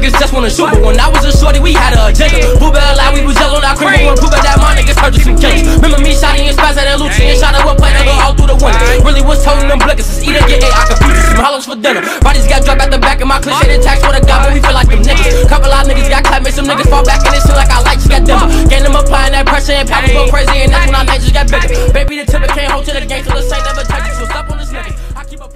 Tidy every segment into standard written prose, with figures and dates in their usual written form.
niggas just wanna shoot. But when I was a shorty, we had a agenda. Boo bell lie, we was yellow, now cream. When Boo bell that my niggas heard you some killers. Remember me shotting and spazzing and looting and shot at what play nigga all through the winter. Really was holding them blickers. It's either get it, I confused some hollows for dinner. Bodies got dropped at the back of my cliché attacks for the god, but we feel like them niggas. Couple of niggas got clapped, made some niggas fall back in this shit like I like. Just got them, gain them applying that pressure and power go crazy, and that's when I night just got bigger. Baby, the tip can't hold to the game till the saint never touch you. So stop on this nigga. I keep up.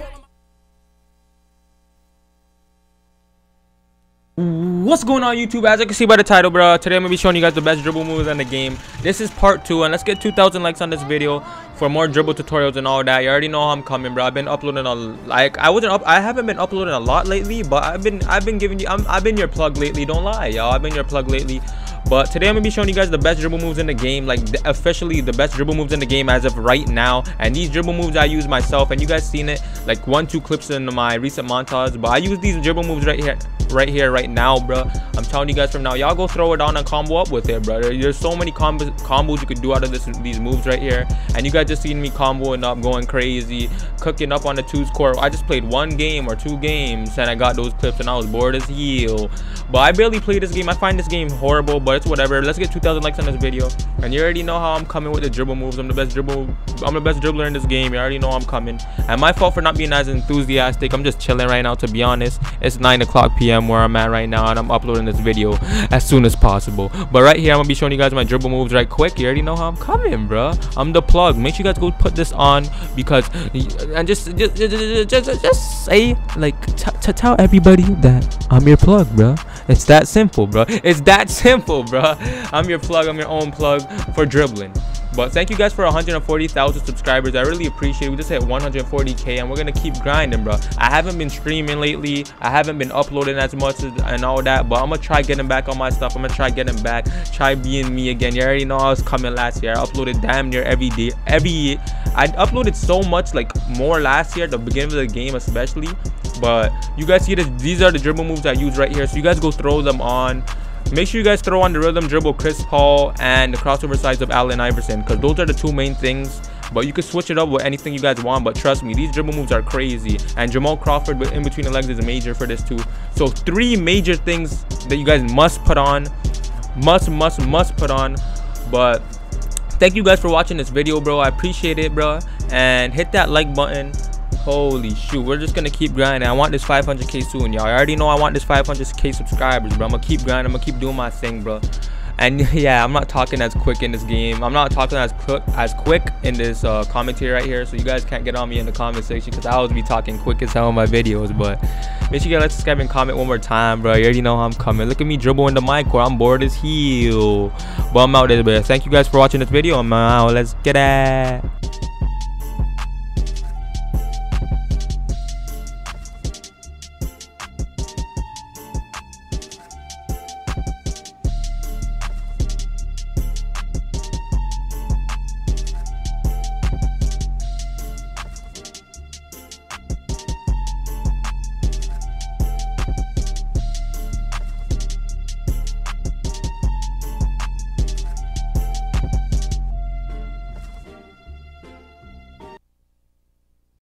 What's going on YouTube? As you can see by the title, bro, today I'm gonna be showing you guys the best dribble moves in the game. This is part 2, and let's get 2,000 likes on this video for more dribble tutorials and all that. You already know how I'm coming, bro. I've been uploading I haven't been uploading a lot lately, but I've been giving you, I've been your plug lately. Don't lie, y'all. I've been your plug lately. But today I'm gonna be showing you guys the best dribble moves in the game, like officially the best dribble moves in the game as of right now. And these dribble moves I use myself, and you guys seen it like 1-2 clips in my recent montage. But I use these dribble moves right now, bro. I'm telling you guys from now, y'all go throw it down and combo up with it, brother. There's so many combos you could do out of these moves right here, and you guys just seen me comboing up, going crazy, cooking up on the 2s court. I just played 1 game or 2 games, and I got those clips, and I was bored as hell. But I barely play this game. I find this game horrible, but it's whatever. Let's get 2,000 likes on this video, and you already know how I'm coming with the dribble moves. I'm the best dribbler in this game. You already know I'm coming, and my fault for not being as enthusiastic. I'm just chilling right now, to be honest. It's 9:00 p.m. where I'm at right now, and I'm uploading this video as soon as possible. But right here, I'm gonna be showing you guys my dribble moves right quick. You already know how I'm coming, bro. I'm the plug. Make sure you guys go put this on, because and just say, like, tell everybody that I'm your plug, bro. It's that simple, bro. It's that simple, bro. I'm your plug. I'm your own plug for dribbling. But thank you guys for 140,000 subscribers. I really appreciate it. We just hit 140K, and we're gonna keep grinding, bro. I haven't been streaming lately. I haven't been uploading as much and all that, but I'm gonna try getting back on my stuff. I'm gonna try getting back, try being me again. You already know I was coming last year. I uploaded damn near every day, every year. I uploaded so much, like more last year, the beginning of the game especially. But you guys see this, these are the dribble moves I use right here, so you guys go throw them on. Make sure you guys throw on the rhythm dribble Chris Paul and the crossover size of Allen Iverson, because those are the 2 main things. But you can switch it up with anything you guys want, but trust me, these dribble moves are crazy. And Jamal Crawford in between the legs is a major for this too. So 3 major things that you guys must put on, must put on. But thank you guys for watching this video, bro. I appreciate it, bro. And hit that like button. Holy shoot, we're just gonna keep grinding. I want this 500K soon, y'all. I already know I want this 500K subscribers, bro. I'm gonna keep grinding. I'm gonna keep doing my thing, bro. And yeah, I'm not talking as quick in this game. I'm not talking as quick in this commentary right here, so you guys can't get on me in the comment section, because I always be talking quick as hell in my videos. But make sure you guys like, subscribe, and comment one more time, bro. You already know how I'm coming. Look at me dribble in the mic, or I'm bored as hell. But I'm out there, bro. Thank you guys for watching this video. I'm out. Let's get it.